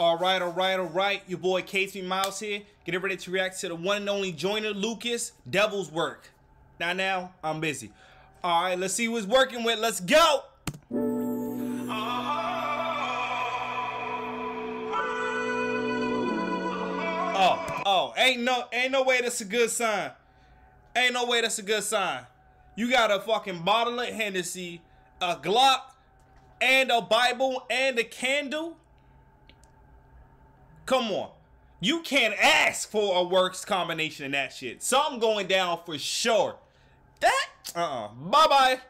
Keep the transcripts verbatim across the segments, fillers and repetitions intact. All right, all right, all right. Your boy K T. Miles here. Getting ready to react to the one and only Joyner Lucas, Devil's Work. Now, now, I'm busy. All right, let's see who it's working with. Let's go. Oh, oh, ain't no, ain't no way that's a good sign. Ain't no way that's a good sign. You got a fucking bottle of Hennessy, a Glock, and a Bible, and a candle. Come on. You can't ask for a works combination in that shit. Something going down for sure. That? Uh-uh. Bye-bye.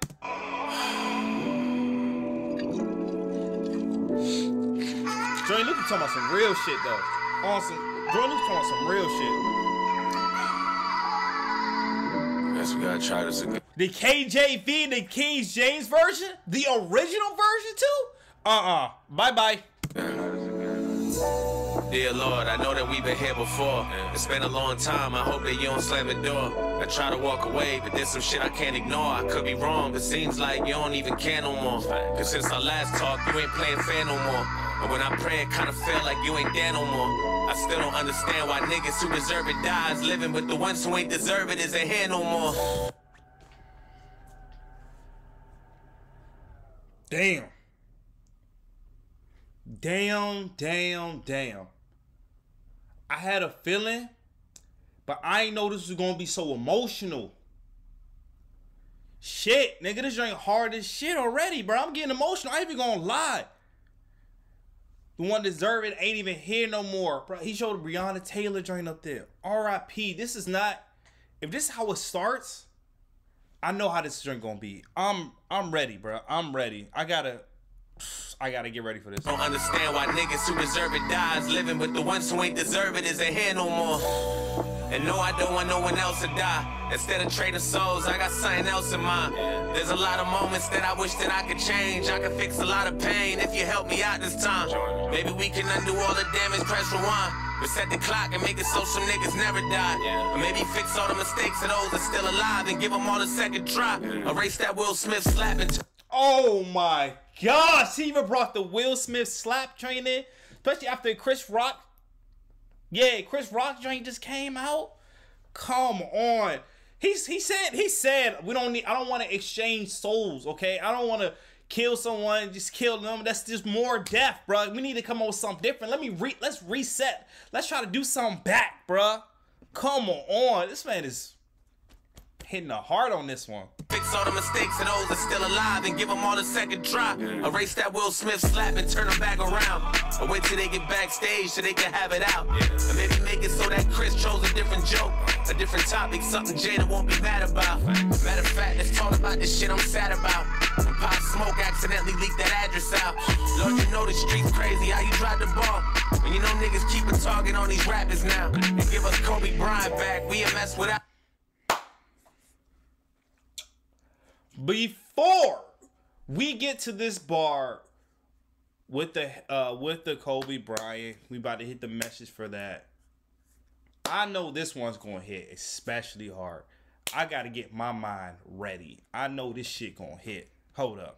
Joyner Lucas talking about some real shit, though. Awesome. Joyner Lucas talking about some real shit. Guess we gotta try this again. The K J V, the King James version? The original version, too? Uh-uh. Bye-bye. Dear Lord, I know that we've been here before. It's been a long time, I hope that you don't slam the door. I try to walk away, but there's some shit I can't ignore. I could be wrong, but seems like you don't even care no more. Cause since our last talk, you ain't playing fair no more. And when I pray, it kinda feel like you ain't there no more. I still don't understand why niggas who deserve it die is living, but the ones who ain't deserve it isn't here no more. Damn. Damn, damn, damn. I had a feeling, but I ain't know this was gonna be so emotional. Shit, nigga, this joint hard as shit already, bro. I'm getting emotional. I ain't even gonna lie. The one deserve it ain't even here no more, bro. He showed a Breonna Taylor joint up there. R I P. This is not. If this is how it starts, I know how this joint gonna be. I'm, I'm ready, bro. I'm ready. I gotta. I gotta get ready for this. Don't understand why niggas who deserve it dies living, but the ones who ain't deserve it isn't here no more. And no, I don't want no one else to die. Instead of trading souls, I got something else in mind. There's a lot of moments that I wish that I could change. I could fix a lot of pain if you help me out this time. Maybe we can undo all the damage, press rewind. Reset the clock and make it so some niggas never die. Or maybe fix all the mistakes of those that's still alive and give them all a second try. Erase that Will Smith slap and... Oh my gosh, he even brought the Will Smith slap train in, especially after Chris Rock. Yeah, Chris Rock joint just came out. Come on, he's he said he said we don't need. I don't want to exchange souls, okay? I don't want to kill someone, just kill them. That's just more death, bro. We need to come up with something different. Let me re let's reset. Let's try to do something back, bro. Come on, this man is hitting the heart on this one. Fix all the mistakes and those that's still alive and give them all a second try. Erase that Will Smith slap and turn them back around. Or wait till they get backstage so they can have it out. Or maybe make it so that Chris chose a different joke, a different topic, something Jada won't be mad about. Matter of fact, let's talk about this shit I'm sad about. When Pop Smoke accidentally leaked that address out. Lord, you know the street's crazy, how you drive the ball. When you know niggas keep a target on these rappers now. And give us Kobe Bryant back, we a mess without. Before we get to this bar with the uh, with the Kobe Bryant, we about to hit the message for that. I know this one's gonna hit especially hard. I gotta get my mind ready. I know this shit gonna hit. Hold up.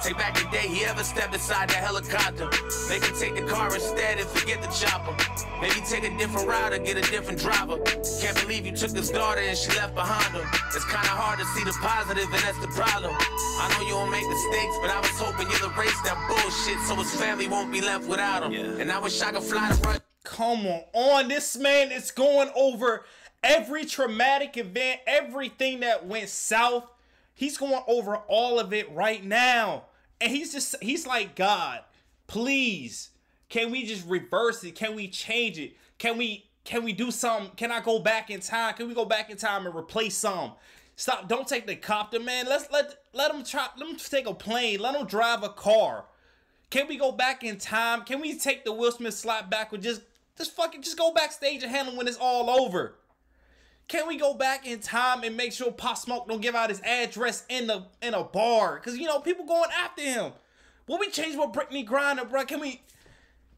Take back the day he ever stepped inside the helicopter. They can take the car instead and forget the chopper. Maybe take a different route or get a different driver. Can't believe you took his daughter and she left behind him. It's kinda hard to see the positive and that's the problem. I know you don't make mistakes, but I was hoping you'd erase that bullshit so his family won't be left without him. Yeah. And I wish I could fly to run. Come on, on this man is going over every traumatic event, everything that went south. He's going over all of it right now. And he's just, he's like, God, please, can we just reverse it? Can we change it? Can we, can we do something? Can I go back in time? Can we go back in time and replace some? Stop, don't take the copter, man. Let's, let, let him try, let him take a plane. Let him drive a car. Can we go back in time? Can we take the Will Smith slap back with just, just fucking, just go backstage and handle when it's all over? Can we go back in time and make sure Pop Smoke don't give out his address in the in a bar? Cause you know people going after him. Will we change with Brittney Griner, bro? Can we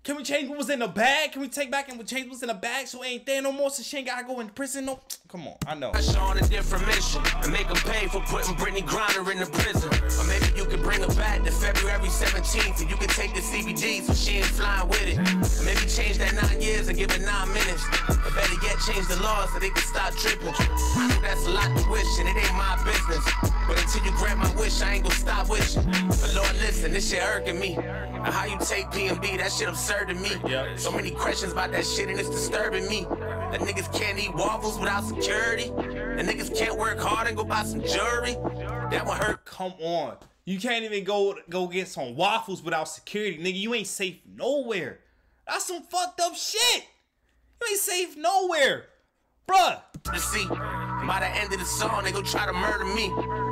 Can we change what was in the bag? Can we take back and we change what's in the bag so it ain't there no more so she ain't gotta go in prison? No, come on, I know. I show on a different mission and make them pay for putting Brittney Griner in the prison. Or maybe you could bring her back to February seventeenth and you can take the C B G so she ain't flying with it. And maybe change that nine years and give it nine minutes. Or better yet, change the laws so they can stop tripping. I know that's a lot to wish and it ain't my business. But until you grant my wish, I ain't gonna stop wishing. But Lord, listen, this shit irking me. Now how you take P M B, that shit absurd to me. Yep. So many questions about that shit and it's disturbing me. That niggas can't eat waffles without security. That niggas can't work hard and go buy some jewelry. That one hurt. Come on. You can't even go go get some waffles without security. Nigga, you ain't safe nowhere. That's some fucked up shit. You ain't safe nowhere. Bruh. Let's see. By the end of the song, they gon' try to murder me.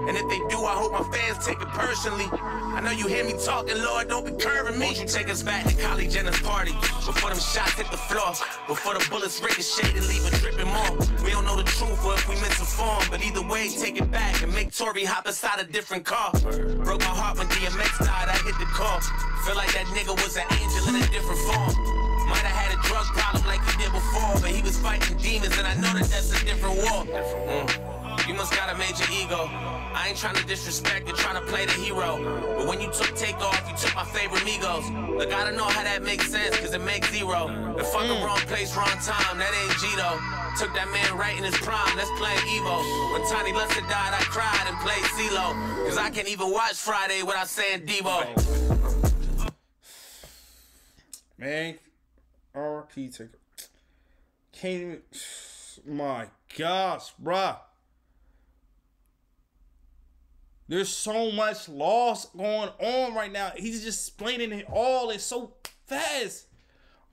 And if they do, I hope my fans take it personally. I know you hear me talking, Lord, don't be curving me. Won't you take us back to Kylie Jenner's party? Before them shots hit the floor, before the bullets ricochet and leave a dripping more. We don't know the truth or if we misinformed, but either way, take it back and make Tory hop inside a different car. Broke my heart when D M X died, I hit the car. Feel like that nigga was an angel in a different form. Might have had a drug problem like he did before, but he was fighting demons, and I know that that's a different war. Mm. You must got a major ego. I ain't trying to disrespect and trying to play the hero. But when you took Takeoff, you took my favorite Migos. Look, I don't know how that makes sense, because it makes zero. The fucking mm. wrong place, wrong time, that ain't Gito. Took that man right in his prime, that's playing Evo. When Tiny Luster died, I cried and played CeeLo. Because I can't even watch Friday without saying Devo. Man. R P Ticker. Can't even. My gosh, bruh. There's so much loss going on right now. He's just explaining it all. It's so fast.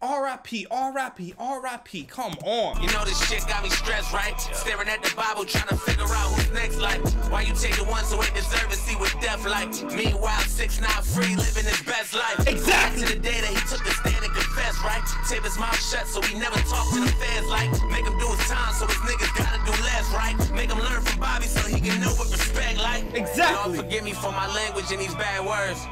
R I P, R I P, R I P, come on. You know this shit got me stressed, right? Staring at the Bible, trying to figure out who's next, like. Why you take the ones who ain't deserve to see what death like? Meanwhile, six nine free, living his best life. Exactly. Back to the day that he took the stand and confessed, right? Tape his mouth shut so he never talked to the fans, like. Make him do his time so his niggas gotta do less, right? Make him learn from Bobby so he can know what respect, like. Exactly. Y'all forgive me for my language and these bad words.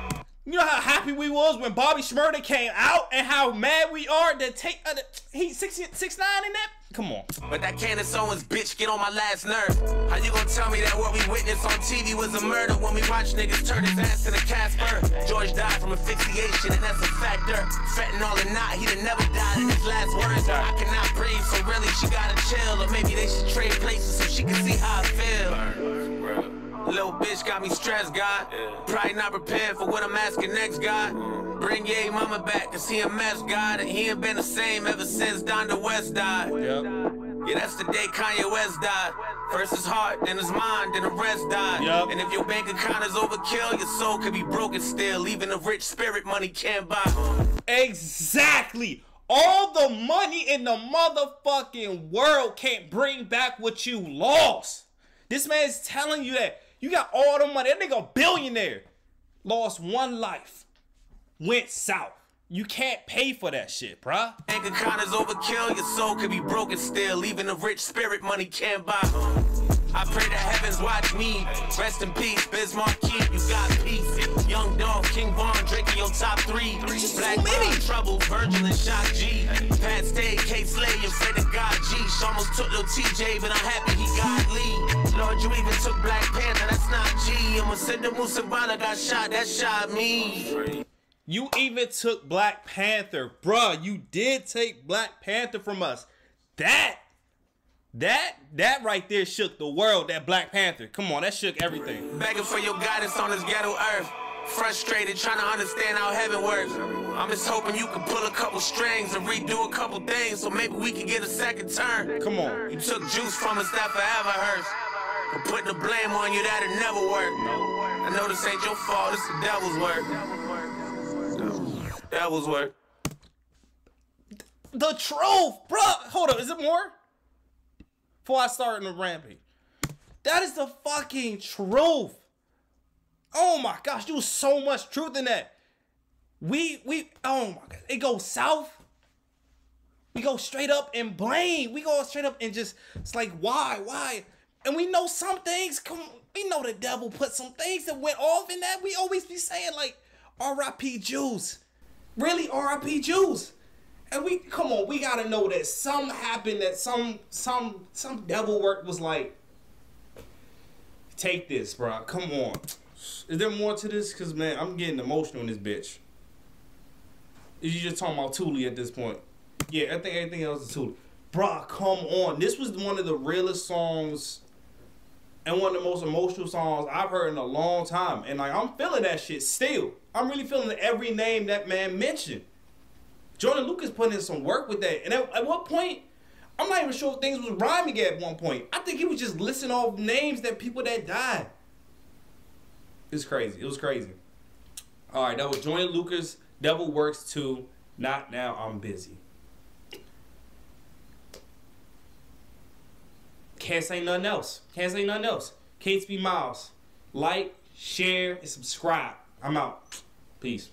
You know how happy we was when Bobby Shmurda came out and how mad we are that take uh, he six six nine in that? Come on. But that Candace Owens bitch get on my last nerve. How you gonna tell me that what we witnessed on T V was a murder when we watched niggas turn his ass into Casper? George died from asphyxiation and that's a factor. Fentanyl or not, he'd have never died in his last words. I cannot breathe, so really she gotta chill. Or maybe they should trade places so she can see how I feel. Little bitch got me stressed, God. Probably not prepared for what I'm asking next, God. Bring Ye mama back, cause he a mess, God. And he ain't been the same ever since Donda West died. Yep. Yeah, that's the day Kanye West died. First his heart, then his mind, then the rest died. Yep. And if your bank account is overkill, your soul could be broken still. Even a rich spirit money can't buy. Exactly. All the money in the motherfucking world can't bring back what you lost. This man's telling you that. You got all the money. That nigga a billionaire. Lost one life. Went south. You can't pay for that shit, bruh. Bank account is overkill. Your soul could be broken still. Even a rich spirit money can't buy. I pray the heavens watch me. Rest in peace, Biz Markie, you got peace. Young Dolph, King Vaughn, Drake in your top three. Black Panther, Trouble, Virgil, and Shock G. Pat Stay, K-Slay, and Fred the God G. She almost took little T J, but I'm happy he got lead. Lord, you even took Black Panther, that's not G. And when Sidney Musabana got shot, that shot me. You even took Black Panther. Bruh, you did take Black Panther from us. That... That, that right there shook the world, that Black Panther. Come on, that shook everything. Begging for your guidance on this ghetto earth. Frustrated, trying to understand how heaven works. I'm just hoping you can pull a couple strings and redo a couple things so maybe we can get a second turn. Come on. You took juice from us, that forever hurts. But putting the blame on you, that'll never work. I know this ain't your fault, it's the devil's work. Devil's work. The truth, bro. Hold up, is it more? Before I start in the rampage. That is the fucking truth. Oh my gosh, there was so much truth in that. We, we, oh my God. It goes south. We go straight up and blame. We go straight up and just, it's like, why, why? And we know some things, come, we know the devil put some things that went off in that. We always be saying like, R I P Juice. really R I P Juice. And we, come on, we gotta know that something happened, that some some some devil work was like, take this, bro. Come on. Is there more to this? Cause man, I'm getting emotional in this bitch. You just talking about Thule at this point. Yeah, I think everything else is Thule. Bro, come on. This was one of the realest songs and one of the most emotional songs I've heard in a long time. And like, I'm feeling that shit still. I'm really feeling every name that man mentioned. Joyner Lucas putting in some work with that. And at, at one point, I'm not even sure if things was rhyming at one point. I think he was just listing off names that people that died. It's crazy. It was crazy. All right, that was Joyner Lucas, Devil's Work two, Not Now, I'm Busy. Can't say nothing else. Can't say nothing else. K T. Miles, like, share, and subscribe. I'm out. Peace.